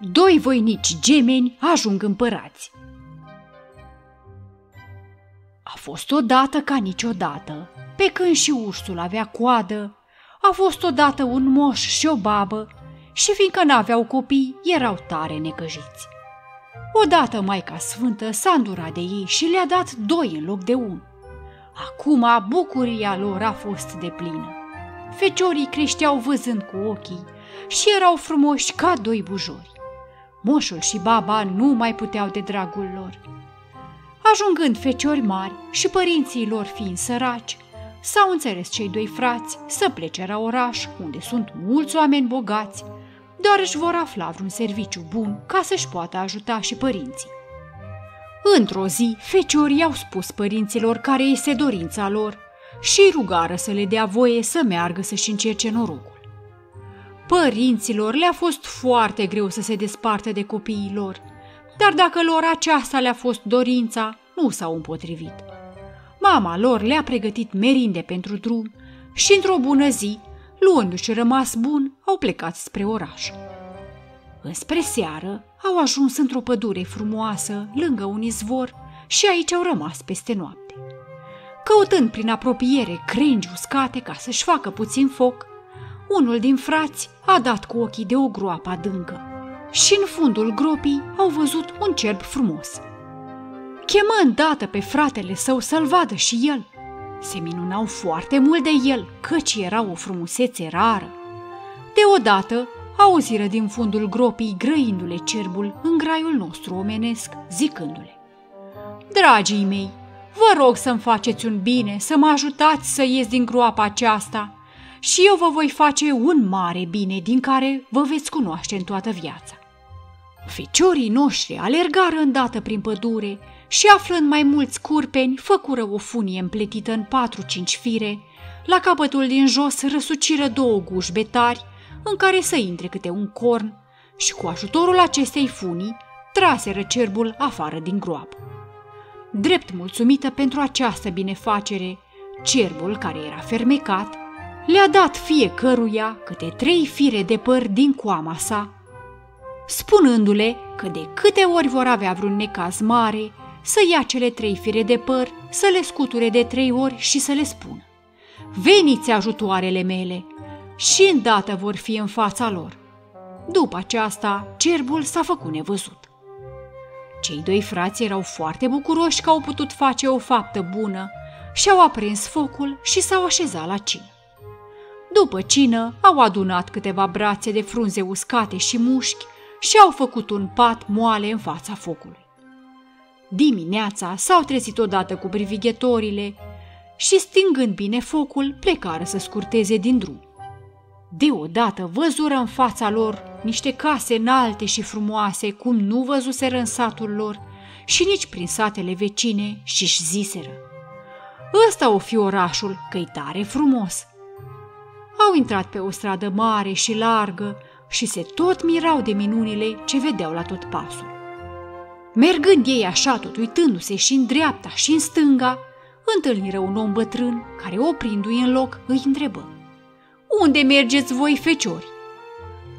doi voinici gemeni ajung împărați. A fost odată ca niciodată, pe când și ursul avea coadă, a fost odată un moș și o babă, și fiindcă n-aveau copii, erau tare necăjiți. Odată Maica Sfântă s-a îndurat de ei și le-a dat doi în loc de un. Acum bucuria lor a fost deplină. Feciorii creșteau văzând cu ochii și erau frumoși ca doi bujori. Moșul și baba nu mai puteau de dragul lor. Ajungând feciori mari și părinții lor fiind săraci, s-au înțeles cei doi frați să plece la oraș, unde sunt mulți oameni bogați, doar își vor afla vreun serviciu bun ca să-și poată ajuta și părinții. Într-o zi, feciorii au spus părinților care este dorința lor și rugară să le dea voie să meargă să-și încerce norocul. Părinților le-a fost foarte greu să se despartă de copiii lor, dar dacă lor aceasta le-a fost dorința, nu s-au împotrivit. Mama lor le-a pregătit merinde pentru drum și într-o bună zi, luându-și rămas bun, au plecat spre oraș. Înspre seară au ajuns într-o pădure frumoasă, lângă un izvor, și aici au rămas peste noapte. Căutând prin apropiere crengi uscate ca să-și facă puțin foc, unul din frați a dat cu ochii de o groapă adâncă și în fundul gropii au văzut un cerb frumos. Chemă îndată pe fratele său să-l vadă și el. Se minunau foarte mult de el, căci era o frumusețe rară. Deodată auziră din fundul gropii grăindu-le cerbul în graiul nostru omenesc, zicându-le: "Dragii mei, vă rog să-mi faceți un bine, să mă ajutați să ies din groapa aceasta și eu vă voi face un mare bine din care vă veți cunoaște în toată viața." Feciorii noștri alergară îndată prin pădure și, aflând mai mulți curpeni, făcură o funie împletită în 4-5 fire, la capătul din jos răsuciră două gușbe tari, în care să intre câte un corn, și cu ajutorul acestei funii traseră cerbul afară din groapă. Drept mulțumită pentru această binefacere, cerbul, care era fermecat, le-a dat fiecăruia câte 3 fire de păr din coama sa, spunându-le că de câte ori vor avea vreun necaz mare, să ia cele 3 fire de păr, să le scuture de 3 ori și să le spună: "Veniți, ajutoarele mele!" și îndată vor fi în fața lor. După aceasta, cerbul s-a făcut nevăzut. Cei doi frați erau foarte bucuroși că au putut face o faptă bună și au aprins focul și s-au așezat la cină. După cină, au adunat câteva brațe de frunze uscate și mușchi și au făcut un pat moale în fața focului. Dimineața s-au trezit odată cu privighetorile și, stingând bine focul, plecară să scurteze din drum. Deodată văzură în fața lor niște case înalte și frumoase, cum nu văzuseră în satul lor și nici prin satele vecine, și-și ziseră: "Ăsta o fi orașul, că-i tare frumos." Au intrat pe o stradă mare și largă și se tot mirau de minunile ce vedeau la tot pasul. Mergând ei așa, tot uitându-se și în dreapta și în stânga, întâlniră un om bătrân care, oprindu-i în loc, îi întrebă: "Unde mergeți voi, feciori?"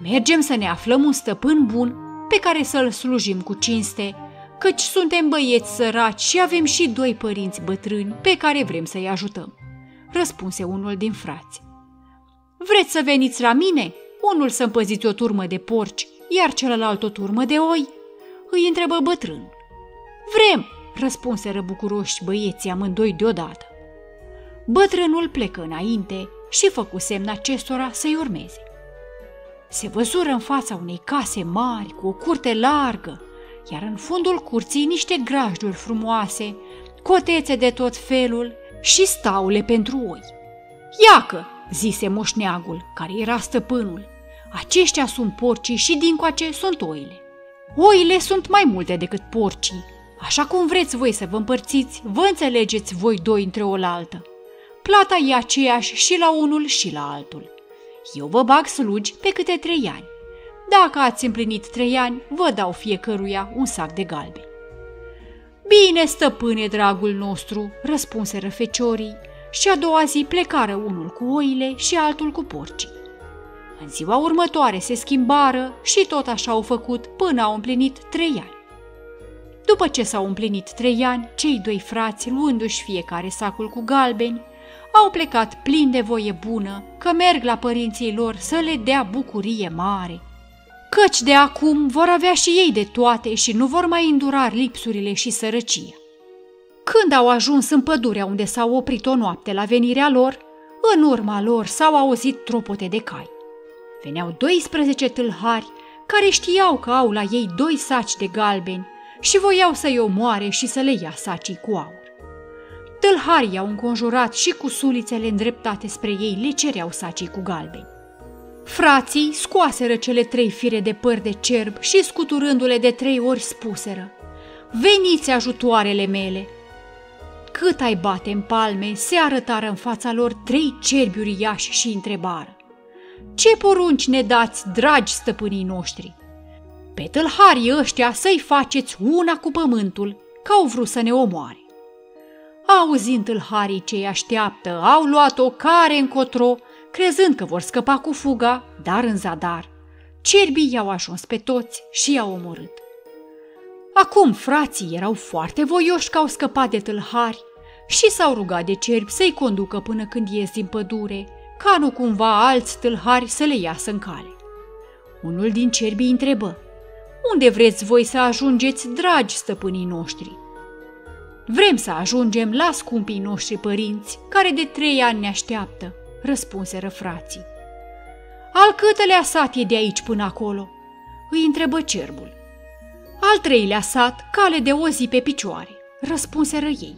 "Mergem să ne aflăm un stăpân bun pe care să-l slujim cu cinste, căci suntem băieți săraci și avem și doi părinți bătrâni pe care vrem să-i ajutăm," răspunse unul din frați. "Vreți să veniți la mine? Unul să împăziți o turmă de porci, iar celălalt o turmă de oi?" îi întrebă bătrânul. "Vrem!" răspunseră bucuroși băieții amândoi deodată. Bătrânul plecă înainte și făcu semn acestora să-i urmeze. Se văzură în fața unei case mari cu o curte largă, iar în fundul curții niște grajduri frumoase, cotețe de tot felul și staule pentru oi. "Iacă!" zise moșneagul, care era stăpânul, "aceștia sunt porcii și dincoace sunt oile. Oile sunt mai multe decât porcii, așa cum vreți voi să vă împărțiți, vă înțelegeți voi doi între oaltă. Plata e aceeași și la unul și la altul. Eu vă bag slugi pe câte 3 ani. Dacă ați împlinit 3 ani, vă dau fiecăruia un sac de galbeni." "Bine, stăpâne dragul nostru," răspunseră feciorii și a doua zi plecară unul cu oile și altul cu porcii. În ziua următoare se schimbară și tot așa au făcut până au împlinit 3 ani. După ce s-au împlinit 3 ani, cei doi frați, luându-și fiecare sacul cu galbeni, au plecat plini de voie bună că merg la părinții lor să le dea bucurie mare, căci de acum vor avea și ei de toate și nu vor mai îndura lipsurile și sărăcia. Când au ajuns în pădurea unde s-au oprit o noapte la venirea lor, în urma lor s-au auzit tropote de cai. Veneau 12 tâlhari care știau că au la ei 2 saci de galbeni și voiau să-i omoare și să le ia sacii cu aur. Tâlharii i-au înconjurat și cu sulițele îndreptate spre ei le cereau sacii cu galbeni. Frații scoaseră cele 3 fire de păr de cerb și, scuturându-le de 3 ori, spuseră: "Veniți, ajutoarele mele!" Cât ai bate în palme, se arătară în fața lor 3 cerbi uriași și întrebară: "Ce porunci ne dați, dragi stăpânii noștri?" "Pe tâlharii ăștia să-i faceți una cu pământul, că au vrut să ne omoare." Auzind tâlharii ce-i așteaptă, au luat-o care încotro, crezând că vor scăpa cu fuga, dar în zadar cerbii i-au ajuns pe toți și i-au omorât. Acum frații erau foarte voioși că au scăpat de tâlhari și s-au rugat de cerbi să-i conducă până când ies din pădure, ca nu cumva alți tâlhari să le iasă în cale. Unul din cerbii întrebă: "Unde vreți voi să ajungeți, dragi stăpânii noștri?" "Vrem să ajungem la scumpii noștri părinți, care de 3 ani ne așteaptă," răspunseră frații. "Al câtelea sat e de aici până acolo?" îi întrebă cerbul. "Al 3-lea sat, cale de o zi pe picioare," răspunseră ei.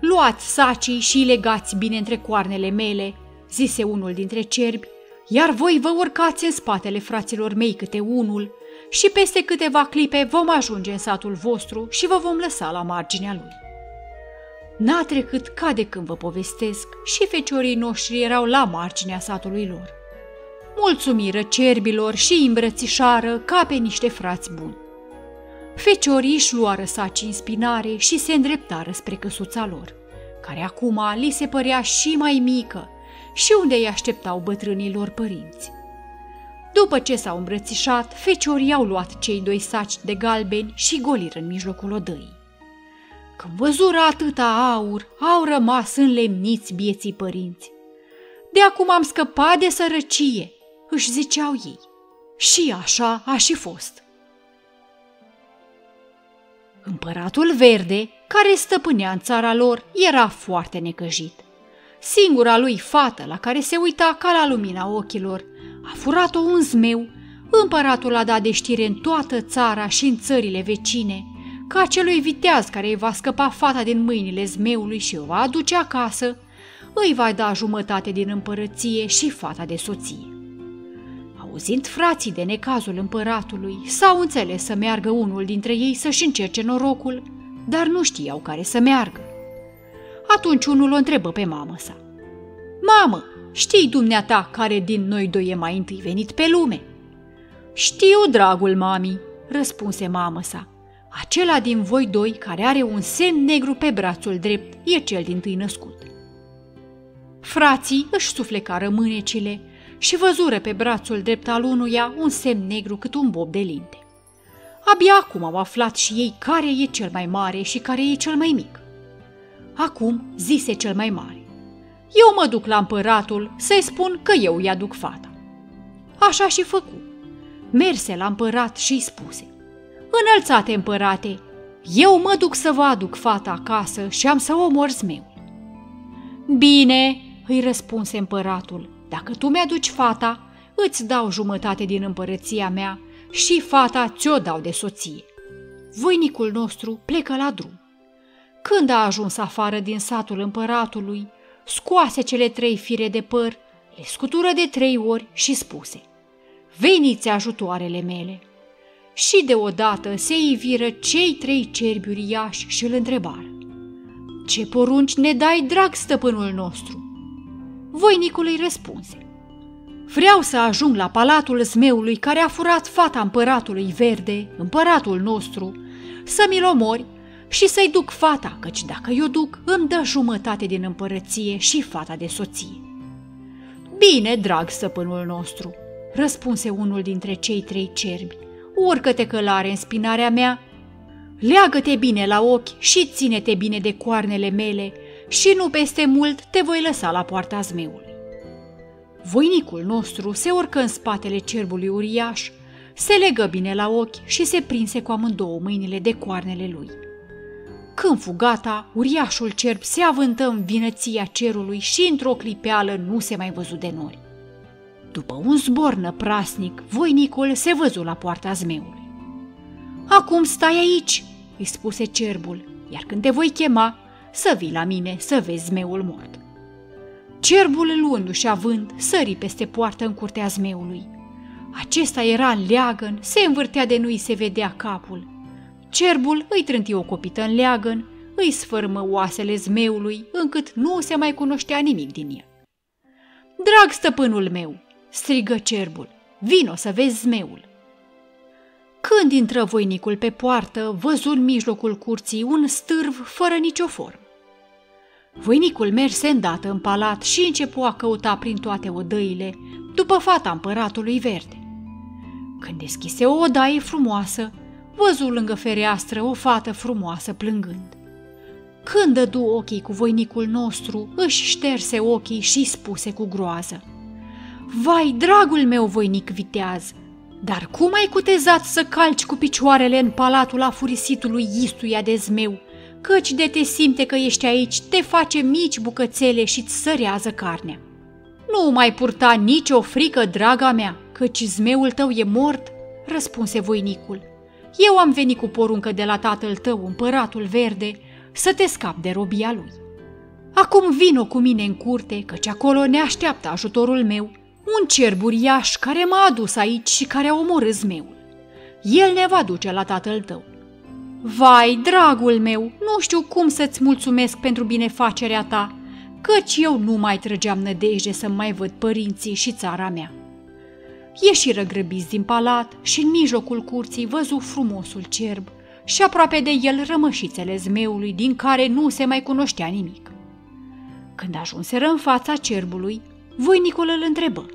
"Luați sacii și legați bine între coarnele mele," zise unul dintre cerbi, "iar voi vă urcați în spatele fraților mei câte unul și peste câteva clipe vom ajunge în satul vostru și vă vom lăsa la marginea lui." N-a trecut ca de când vă povestesc și feciorii noștri erau la marginea satului lor. Mulțumiră cerbilor și îi îmbrățișară ca pe niște frați buni. Feciorii își luară sacii în spinare și se îndreptară spre căsuța lor, care acum li se părea și mai mică și unde îi așteptau bătrânii lor părinți. După ce s-au îmbrățișat, feciorii au luat cei 2 saci de galbeni și goliră în mijlocul odăii. Când văzură atâta aur, au rămas înlemniți bieții părinți. "De acum am scăpat de sărăcie," își ziceau ei. Și așa a și fost. Împăratul Verde, care stăpânea în țara lor, era foarte necăjit. Singura lui fată, la care se uita ca la lumina ochilor, a furat-o un zmeu. Împăratul a dat de știre în toată țara și în țările vecine că acelui viteaz care îi va scăpa fata din mâinile zmeului și o va aduce acasă, îi va da 1/2 din împărăție și fata de soție. Auzind frații de necazul împăratului, s-au înțeles să meargă unul dintre ei să-și încerce norocul, dar nu știau care să meargă. Atunci unul o întrebă pe mamă sa: "Mamă, știi dumneata care din noi doi e mai întâi venit pe lume?" "Știu, dragul mami," răspunse mamă sa, "acela din voi doi care are un semn negru pe brațul drept e cel dintâi născut." Frații își suflecară mânecile și văzură pe brațul drept al unuia un semn negru cât un bob de linte. Abia acum au aflat și ei care e cel mai mare și care e cel mai mic. Acum zise cel mai mare: "Eu mă duc la împăratul să-i spun că eu îi aduc fata." Așa și făcu. Merse la împărat și-i spuse: "Înălțate împărate, eu mă duc să vă aduc fata acasă și am să omor zmeul." "Bine," îi răspunse împăratul, "dacă tu mi-aduci fata, îți dau 1/2 din împărăția mea și fata ți-o dau de soție." Voinicul nostru plecă la drum. Când a ajuns afară din satul împăratului, scoase cele 3 fire de păr, le scutură de 3 ori și spuse: "Veniți, ajutoarele mele!" Și deodată se iviră cei 3 cerbi uriași și îl întrebară: "Ce porunci ne dai, drag stăpânul nostru?" Voinicul îi răspunse: "Vreau să ajung la palatul zmeului care a furat fata împăratului Verde, împăratul nostru, să mi-l omori și să-i duc fata, căci dacă eu duc, îmi dă 1/2 din împărăție și fata de soție." Bine, drag stăpânul nostru, răspunse unul dintre cei trei cerbi, urcă-te călare în spinarea mea, leagă-te bine la ochi și ține-te bine de coarnele mele și nu peste mult te voi lăsa la poarta zmeului. Voinicul nostru se urcă în spatele cerbului uriaș, se legă bine la ochi și se prinse cu amândouă mâinile de coarnele lui. Când fu gata, uriașul cerb se avântă în vinăția cerului și într-o clipeală nu se mai văzu de nori. După un zbor năprasnic, voinicul se văzu la poarta zmeului. "Acum stai aici," îi spuse cerbul, "iar când te voi chema, să vii la mine să vezi zmeul mort." Cerbul, luându-și avânt, sări peste poartă în curtea zmeului. Acesta era în leagăn, se învârtea de nu-i se vedea capul. Cerbul îi trânti o copită în leagăn, îi sfârmă oasele zmeului, încât nu se mai cunoștea nimic din el. "Drag stăpânul meu," strigă cerbul, "vino să vezi zmeul." Când intră voinicul pe poartă, văzu în mijlocul curții un stârv fără nicio formă. Voinicul merse îndată în palat și începu a căuta prin toate odăile după fata împăratului verde. Când deschise o odaie frumoasă, văzu lângă fereastră o fată frumoasă plângând. Când dădu ochii cu voinicul nostru, își șterse ochii și spuse cu groază: "Vai, dragul meu voinic viteaz, dar cum ai cutezat să calci cu picioarele în palatul afurisitului istuia de zmeu, căci de te simte că ești aici, te face mici bucățele și-ți sărează carnea. Nu mai purta nicio frică, draga mea, căci zmeul tău e mort," răspunse voinicul. "Eu am venit cu poruncă de la tatăl tău, împăratul verde, să te scapi de robia lui. Acum vino cu mine în curte, căci acolo ne așteaptă ajutorul meu, un cerb uriaș care m-a adus aici și care a omorât zmeul. El ne va duce la tatăl tău." "Vai, dragul meu, nu știu cum să-ți mulțumesc pentru binefacerea ta, căci eu nu mai trăgeam nădejde să mai văd părinții și țara mea." Ieșiră grăbiți din palat și în mijlocul curții văzu frumosul cerb și aproape de el rămășițele zmeului, din care nu se mai cunoștea nimic. Când ajunseră în fața cerbului, voinicul îl întrebă: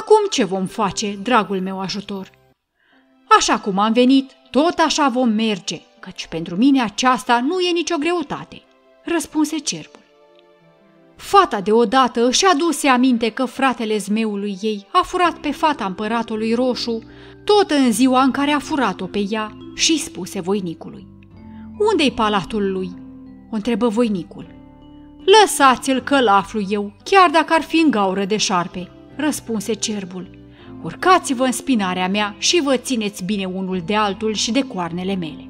"Acum ce vom face, dragul meu ajutor?" "Așa cum am venit, tot așa vom merge, căci pentru mine aceasta nu e nicio greutate," răspunse cerbul. Fata deodată își aduse aminte că fratele zmeului ei a furat pe fata împăratului roșu, tot în ziua în care a furat-o pe ea, și spuse voinicului: "Unde-i palatul lui?" o întrebă voinicul. "Lăsați-l că-l aflu eu, chiar dacă ar fi în gaură de șarpe," răspunse cerbul. "Urcați-vă în spinarea mea și vă țineți bine unul de altul și de coarnele mele."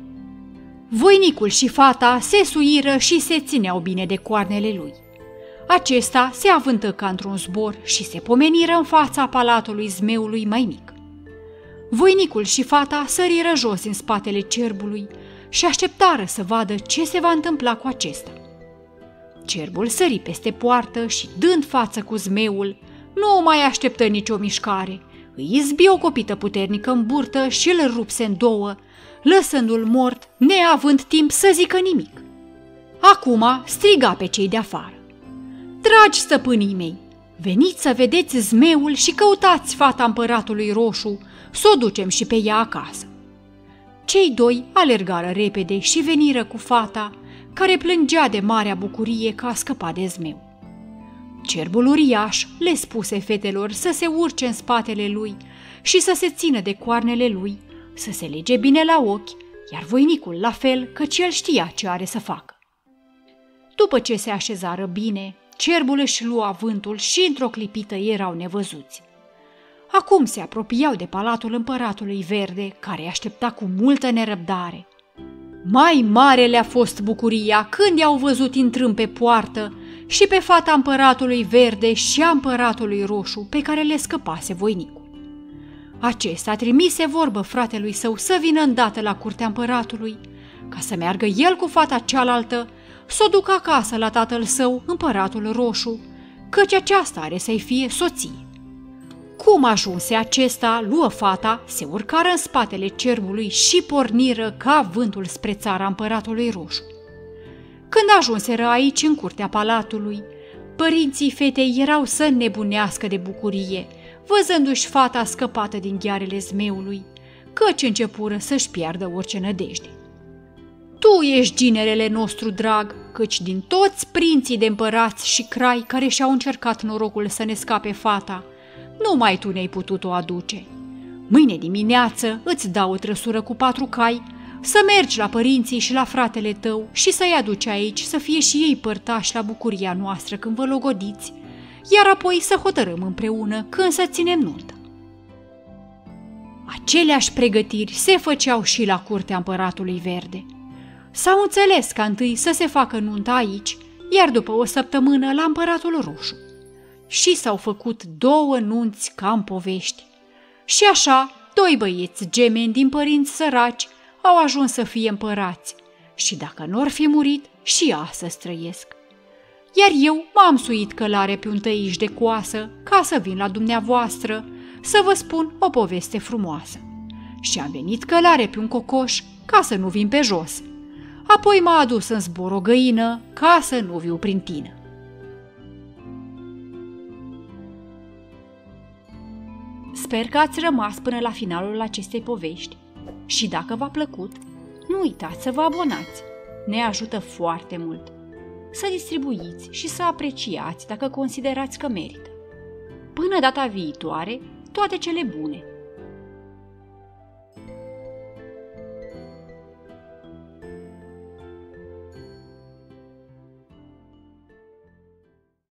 Voinicul și fata se suiră și se țineau bine de coarnele lui. Acesta se avântă ca într-un zbor și se pomeniră în fața palatului zmeului mai mic. Voinicul și fata săriră jos în spatele cerbului și așteptară să vadă ce se va întâmpla cu acesta. Cerbul sări peste poartă și, dând față cu zmeul, nu mai așteptă nicio mișcare, îi izbi o copită puternică în burtă și îl rupse în două, lăsându-l mort, neavând timp să zică nimic. Acum striga pe cei de afară: "Dragi stăpânii mei, veniți să vedeți zmeul și căutați fata împăratului roșu, să o ducem și pe ea acasă." Cei doi alergară repede și veniră cu fata, care plângea de marea bucurie că a scăpat de zmeu. Cerbul uriaș le spuse fetelor să se urce în spatele lui și să se țină de coarnele lui, să se lege bine la ochi, iar voinicul la fel, căci el știa ce are să facă. După ce se așezară bine, cerbul își lua vântul și într-o clipită erau nevăzuți. Acum se apropiau de palatul împăratului verde, care îi aștepta cu multă nerăbdare. Mai mare le-a fost bucuria când i-au văzut intrând pe poartă și pe fata împăratului verde și a împăratului roșu, pe care le scăpase voinicul. Acesta trimise vorbă fratelui său să vină îndată la curtea împăratului, ca să meargă el cu fata cealaltă să o ducă acasă la tatăl său, împăratul roșu, căci aceasta are să-i fie soție. Cum ajunse acesta, luă fata, se urcară în spatele cerbului și porniră ca vântul spre țara împăratului roșu. Când ajunseră aici, în curtea palatului, Părinții fetei erau să nebunească de bucurie, văzându-și fata scăpată din ghearele zmeului, căci începură să-și piardă orice nădejde. Tu ești ginerele nostru drag, căci din toți prinții de împărați și crai care și-au încercat norocul să ne scape fata, numai tu ne-ai putut-o aduce. Mâine dimineață îți dau o trăsură cu 4 cai, să mergi la părinții și la fratele tău și să-i aduci aici să fie și ei părtași la bucuria noastră când vă logodiți, iar apoi să hotărâm împreună când să ținem nunta. Aceleași pregătiri se făceau și la curtea împăratului verde. S-au înțeles ca întâi să se facă nunta aici, iar după o săptămână la împăratul roșu. Și s-au făcut 2 nunți ca în povești. Și așa, 2 băieți gemeni din părinți săraci au ajuns să fie împărați și dacă n-or fi murit, și ea să străiesc. Iar eu m-am suit călare pe un tăiș de coasă ca să vin la dumneavoastră să vă spun o poveste frumoasă. Și am venit călare pe un cocoș ca să nu vin pe jos. Apoi m-a adus în zbor o găină ca să nu viu prin tine. Sper că ați rămas până la finalul acestei povești și dacă v-a plăcut, nu uitați să vă abonați, ne ajută foarte mult, să distribuiți și să apreciați dacă considerați că merită. Până data viitoare, toate cele bune!